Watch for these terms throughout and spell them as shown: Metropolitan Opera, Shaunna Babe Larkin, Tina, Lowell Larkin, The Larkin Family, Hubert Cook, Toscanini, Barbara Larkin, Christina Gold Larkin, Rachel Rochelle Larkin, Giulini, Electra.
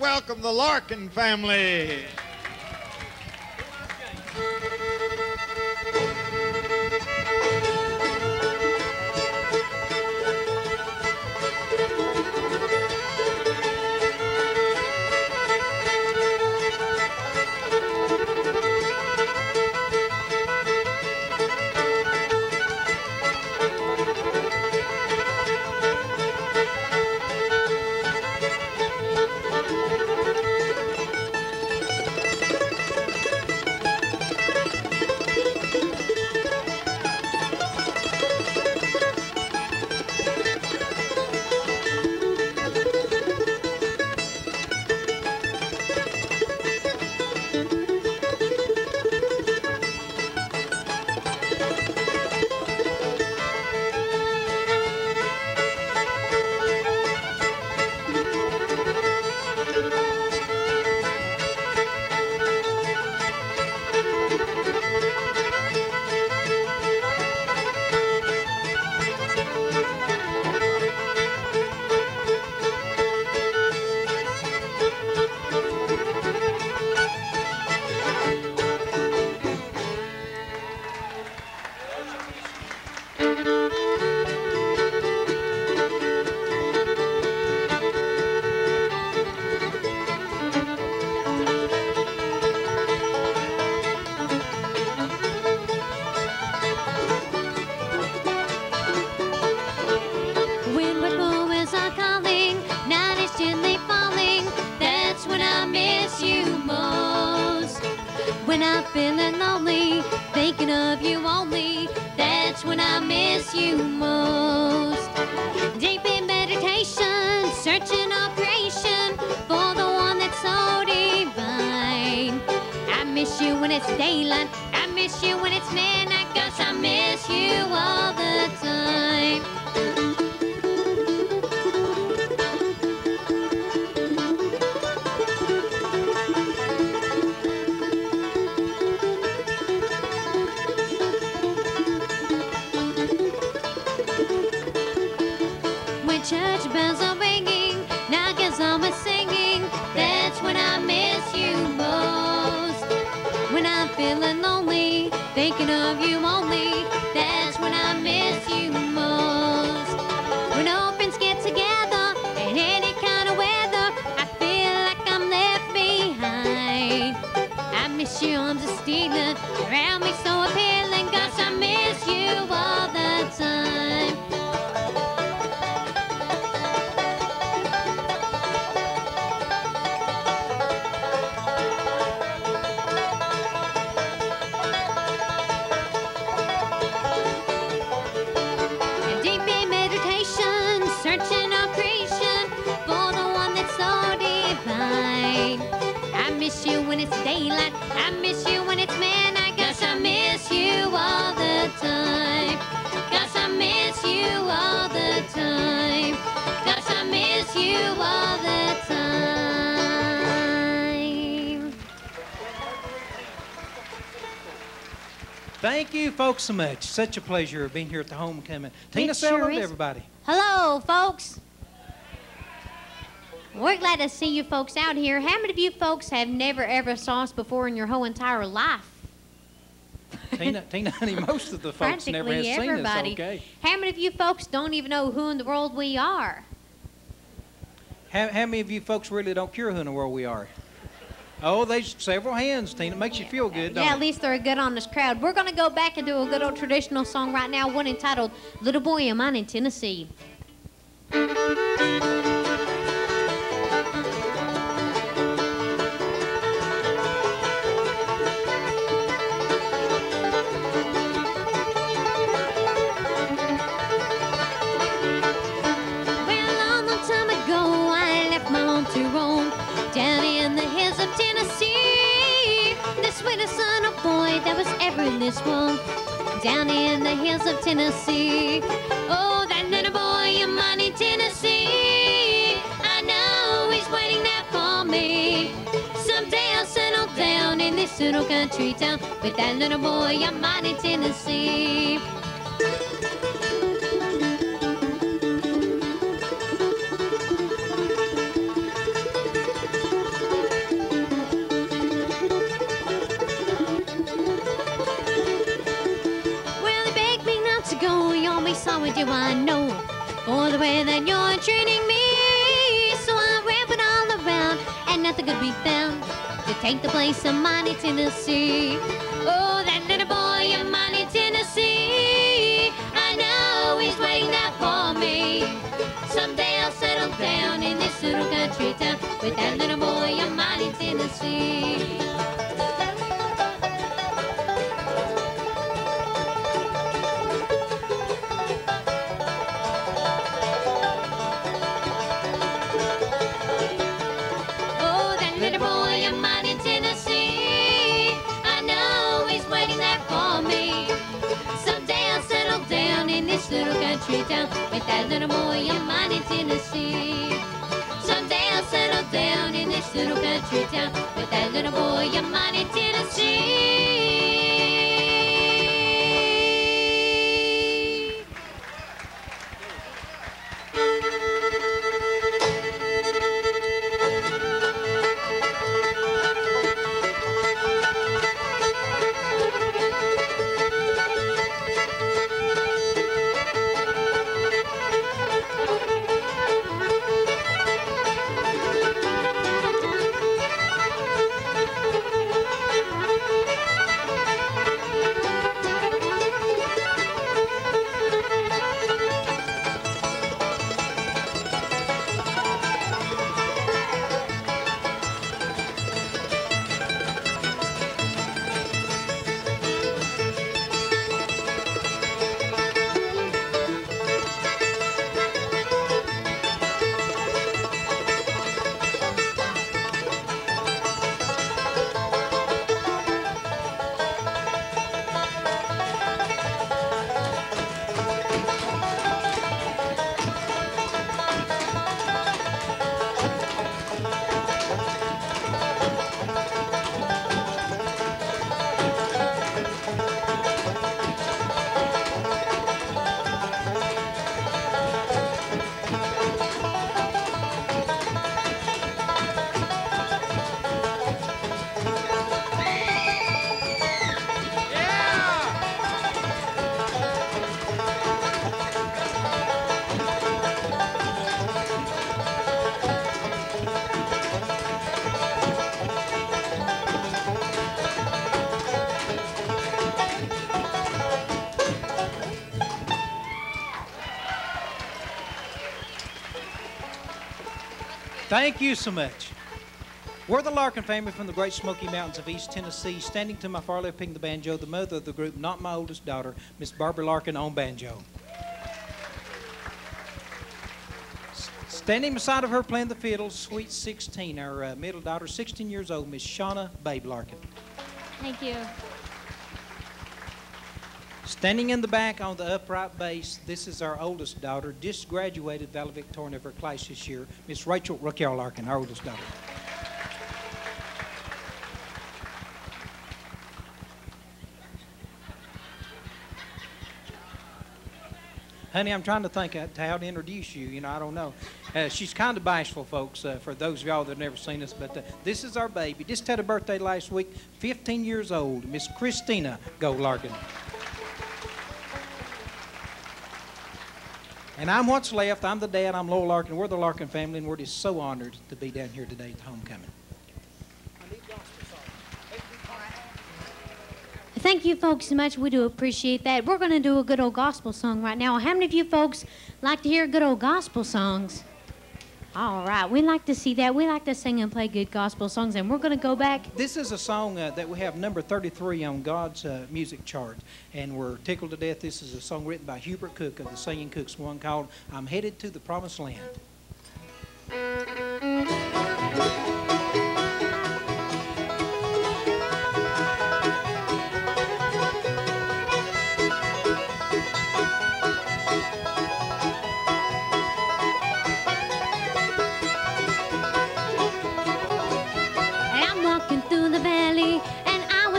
Let's welcome the Larkin family. Thank you, folks, so much. Such a pleasure of being here at the homecoming. Tina, say hello to everybody. Hello, folks. We're glad to see you folks out here. How many of you folks have never, ever saw us before in your whole entire life? Tina, honey, most of the folks never have seen us, okay? How many of you folks don't even know who in the world we are? How many of you folks really don't care who in the world we are? Oh, there's several hands, Tina. It makes you feel good, don't it? Yeah, at least they're good on this crowd. We're going to go back and do a good old traditional song right now, one entitled Little Boy of Mine in Tennessee. This world, down in the hills of Tennessee. Oh, that little boy of mine in Tennessee, I know he's waiting there for me. Someday I'll settle down in this little country town with that little boy of mine in Tennessee. the way that you're treating me. So I'm ramping all around, and nothing could be found to take the place of mine in Tennessee. Oh, that little boy of mine in Tennessee, I know he's waiting up for me. Someday I'll settle down in this little country town with that little boy of mine in Tennessee. Little country town with that little boy of mine in Tennessee. Someday I'll settle down in this little country town with that little boy of mine in Tennessee. Thank you so much. We're the Larkin family from the Great Smoky Mountains of East Tennessee, standing to my far left picking the banjo, the mother of the group, not my oldest daughter, Miss Barbara Larkin on banjo. Standing beside of her playing the fiddle, Sweet 16, our middle daughter, 16 years old, Miss Shaunna Babe Larkin. Thank you. Standing in the back on the upright bass, this is our oldest daughter, just graduated valedictorian of her class this year, Miss Rachel Rochelle Larkin, our oldest daughter. Honey, I'm trying to think of how to introduce you. You know, I don't know. She's kind of bashful, folks, for those of y'all that have never seen us, but this is our baby. Just had a birthday last week, 15 years old, Miss Christina Gold Larkin. And I'm what's left. I'm the dad. I'm Lowell Larkin. We're the Larkin family, and we're just so honored to be down here today at homecoming. Thank you, folks, so much. We do appreciate that. We're going to do a good old gospel song right now. How many of you folks like to hear good old gospel songs? All right. We like to see that. We like to sing and play good gospel songs, and we're going to go back. This is a song that we have number 33 on God's music chart, and we're tickled to death. This is a song written by Hubert Cook of the Singing Cooks, one called I'm Headed to the Promised Land.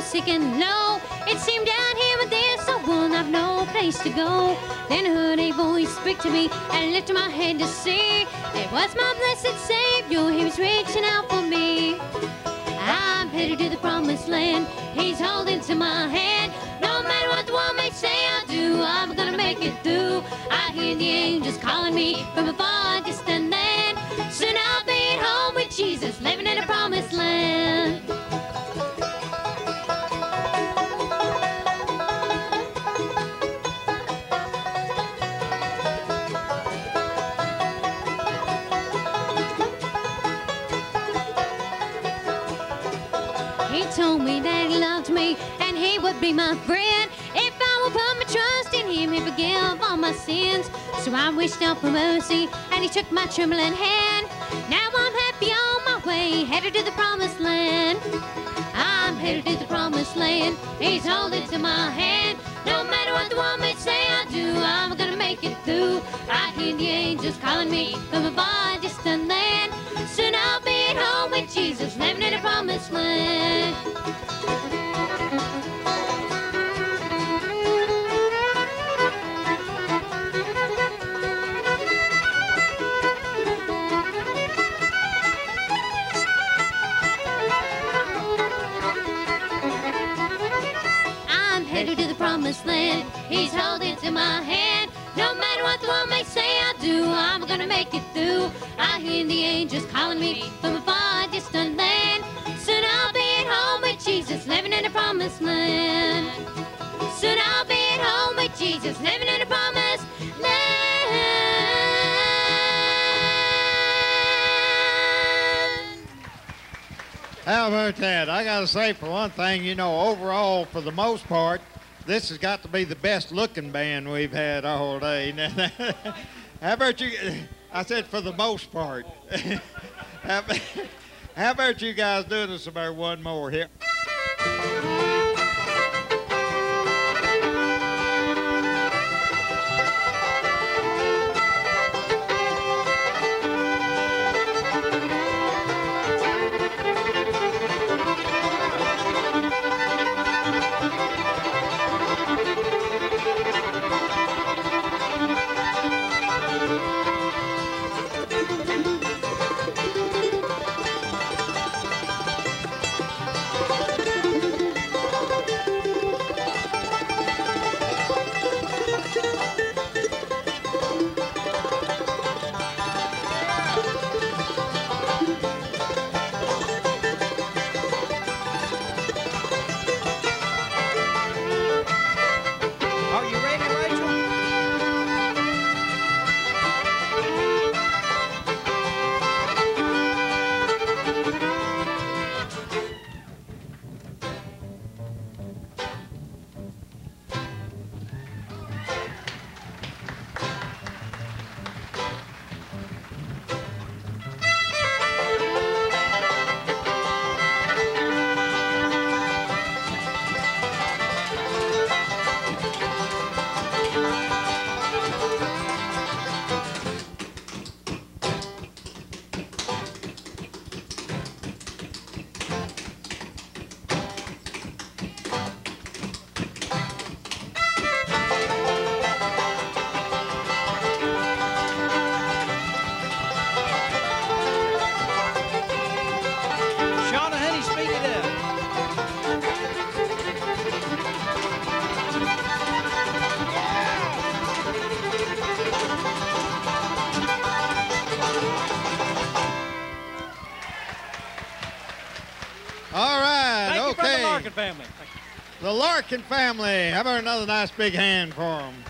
Sick and low, it seemed down here and there, so one I've no place to go. Then I heard a voice speak to me and lifted my head to see. It was my blessed Savior, he was reaching out for me. I'm headed to the promised land, he's holding to my hand. No matter what the world may say I do, I'm gonna make it through. I hear the angels calling me from a far distant land. Soon I'll be at home with Jesus, living in a promised land. He told me that he loved me and he would be my friend. If I will put my trust in him, he'll forgive all my sins. So I wished out for mercy and he took my trembling hand. Now I'm happy on my way, headed to the promised land. I'm headed to the promised land, he's holding to my hand. No matter what the world may say I do, I'm gonna make it through. I hear the angels calling me from a far distant land. Soon I'll be at home with Jesus, living in a promised land. I'm headed to the promised land, he's holding to my hand. No matter what the world may say I do, I'm gonna make it through. I hear the angels calling me from a far distant land. Soon I'll be at home with Jesus, living in a promised land. Soon I'll be at home with Jesus, living in a promised land. How about that? I gotta say, for one thing, you know, overall, for the most part, this has got to be the best looking band we've had all day. How about you? I said for the most part. How about you guys doing this about one more here? Family. The Larkin family. How about another nice big hand for them?